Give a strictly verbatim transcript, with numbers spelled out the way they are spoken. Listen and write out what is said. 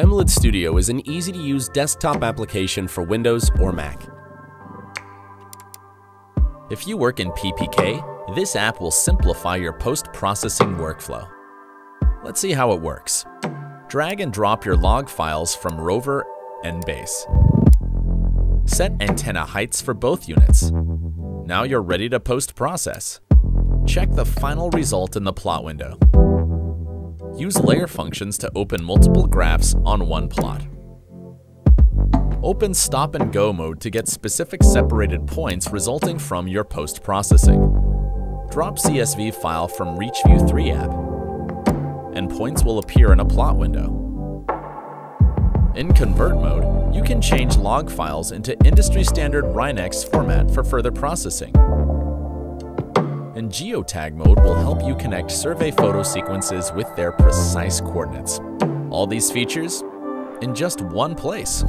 Emlid Studio is an easy-to-use desktop application for Windows or Mac. If you work in P P K, this app will simplify your post-processing workflow. Let's see how it works. Drag and drop your log files from Rover and Base. Set antenna heights for both units. Now you're ready to post-process. Check the final result in the plot window. Use layer functions to open multiple graphs on one plot. Open Stop and Go mode to get specific separated points resulting from your post-processing. Drop C S V file from ReachView three app, and points will appear in a plot window. In Convert mode, you can change log files into industry-standard RINEX format for further processing. And Geotag mode will help you connect survey photo sequences with their precise coordinates. All these features in just one place.